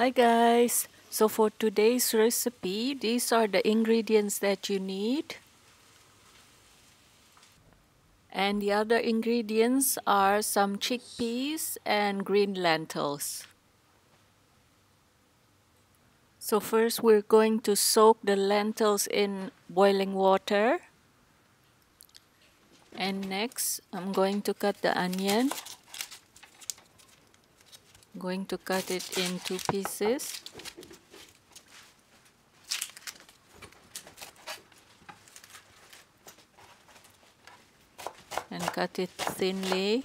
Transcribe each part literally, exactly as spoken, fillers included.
Hi guys, so for today's recipe, these are the ingredients that you need, and the other ingredients are some chickpeas and green lentils. So first we're going to soak the lentils in boiling water, and next I'm going to cut the onion. Going to cut it in two pieces. And cut it thinly.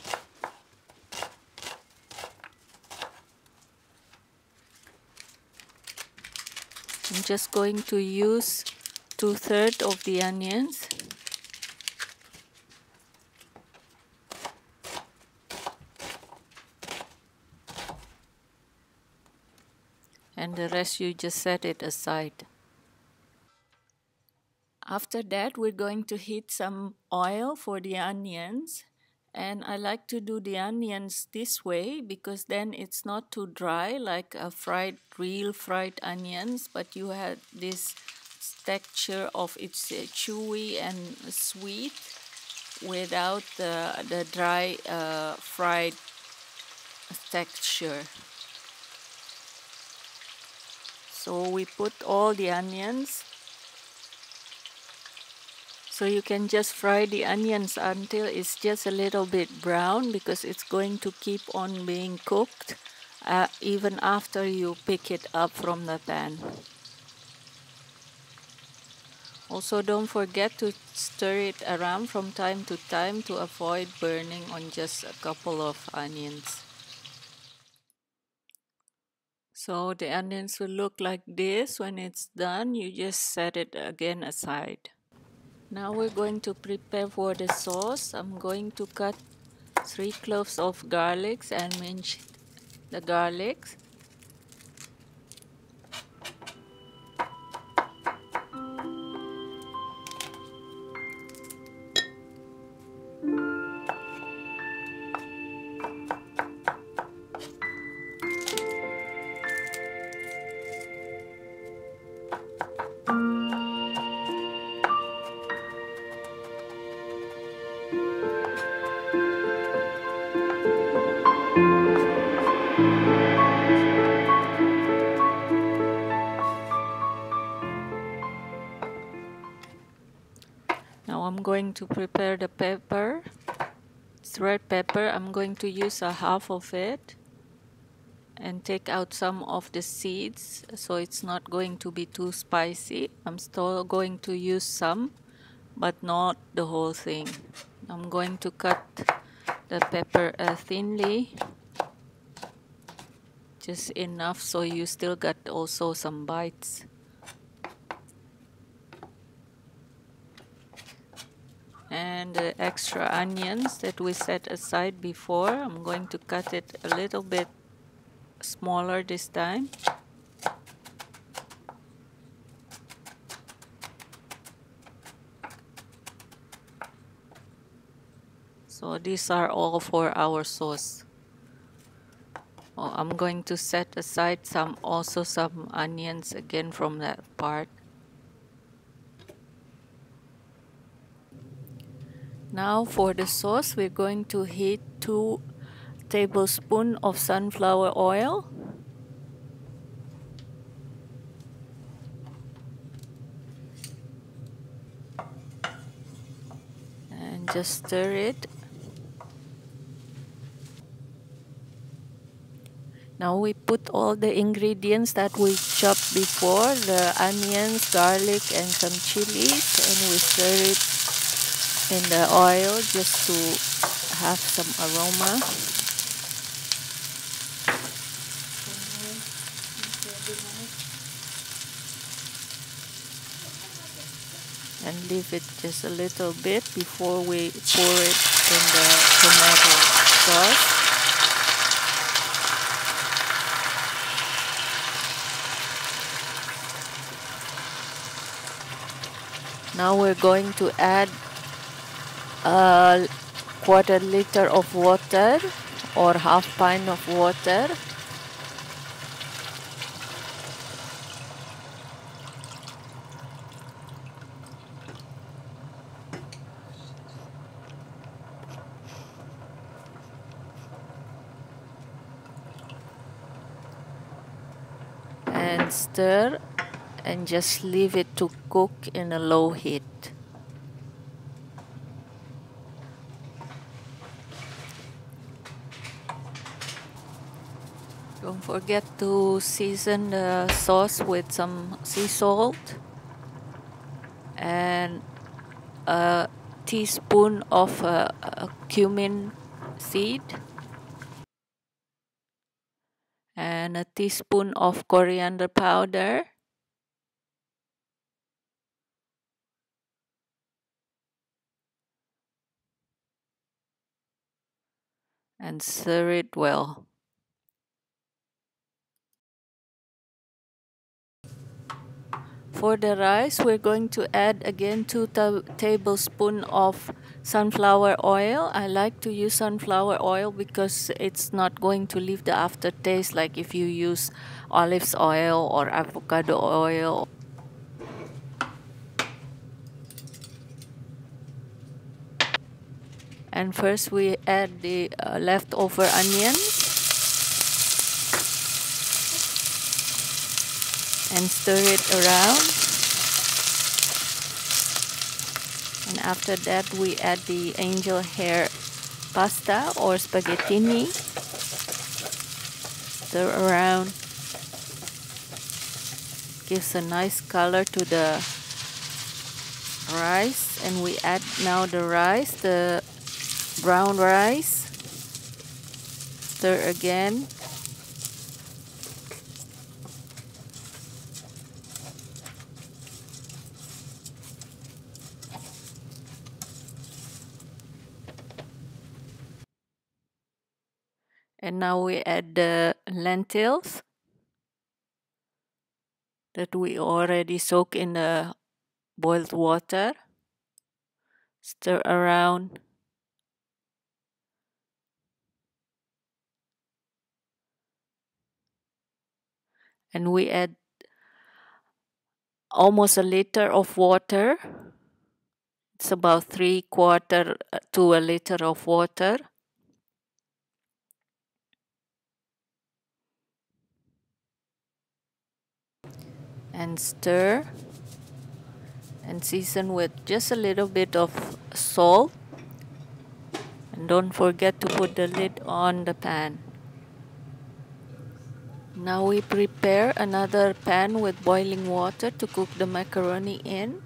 I'm just going to use two-thirds of the onions. And the rest you just set it aside. After that, we're going to heat some oil for the onions, and I like to do the onions this way because then it's not too dry like a fried real fried onions, but you have this texture of it's chewy and sweet without the, the dry uh, fried texture. So we put all the onions. So you can just fry the onions until it's just a little bit brown, because it's going to keep on being cooked uh, even after you pick it up from the pan. Also, don't forget to stir it around from time to time to avoid burning on just a couple of onions. So the onions will look like this. When it's done, you just set it again aside. Now we're going to prepare for the sauce. I'm going to cut three cloves of garlic and mince the garlic. I'm going to prepare the pepper. It's red pepper. I'm going to use a half of it and take out some of the seeds, so it's not going to be too spicy. I'm still going to use some, but not the whole thing. I'm going to cut the pepper uh, thinly, just enough so you still got also some bites. And the extra onions that we set aside before, I'm going to cut it a little bit smaller this time. So these are all for our sauce. Oh, I'm going to set aside some also some onions again from that part. Now for the sauce, we're going to heat two tablespoons of sunflower oil. And just stir it. Now we put all the ingredients that we chopped before, the onions, garlic and some chilies, and we stir it in the oil just to have some aroma. And leave it just a little bit before we pour it in the tomato sauce. Now we're going to add a quarter liter of water or half pint of water, and stir, and just leave it to cook in a low heat. Don't forget to season the sauce with some sea salt and a teaspoon of uh, uh, cumin seed and a teaspoon of coriander powder. And stir it well. For the rice, we're going to add again two ta tablespoons of sunflower oil. I like to use sunflower oil because it's not going to leave the aftertaste like if you use olive oil or avocado oil. And first we add the uh, leftover onions and stir it around, and after that we add the angel hair pasta or spaghettini. Stir around, gives a nice color to the rice, and we add now the rice, the brown rice. Stir again. And now we add the lentils that we already soak in the boiled water. Stir around. And we add almost a liter of water. It's about three quarter to a liter of water. And stir. And season with just a little bit of salt. And don't forget to put the lid on the pan. Now we prepare another pan with boiling water to cook the macaroni in.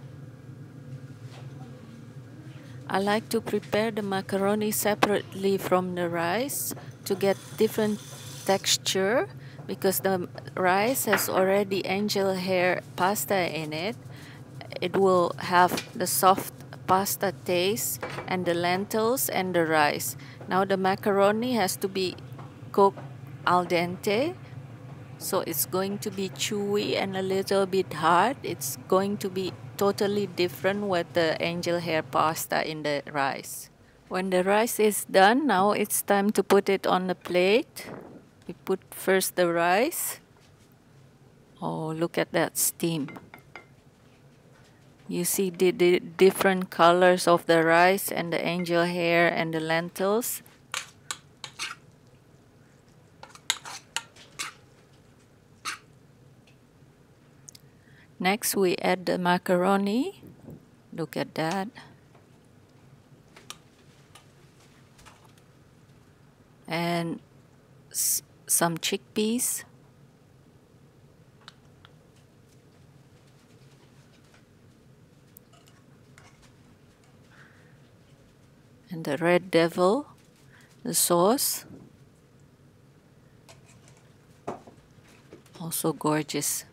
I like to prepare the macaroni separately from the rice to get different texture because the rice has already angel hair pasta in it. It will have the soft pasta taste and the lentils and the rice. Now the macaroni has to be cooked al dente. So it's going to be chewy and a little bit hard. It's going to be totally different with the angel hair pasta in the rice. When the rice is done, now it's time to put it on the plate. We put first the rice. Oh, look at that steam. You see the, the different colors of the rice and the angel hair and the lentils. Next, we add the macaroni. Look at that. And s some chickpeas. And the red devil, the sauce. Also gorgeous.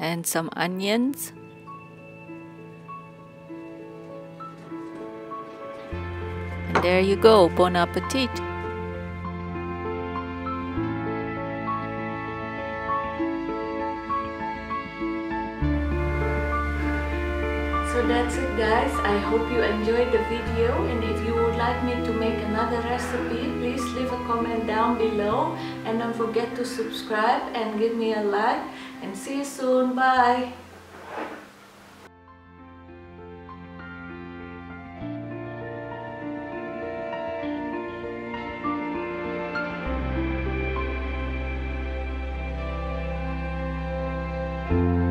And some onions. And there you go, bon appetit! So that's it guys, I hope you enjoyed the video, and if you would like me to make another recipe, please leave a comment down below, and don't forget to subscribe and give me a like, and see you soon, bye! Thank you.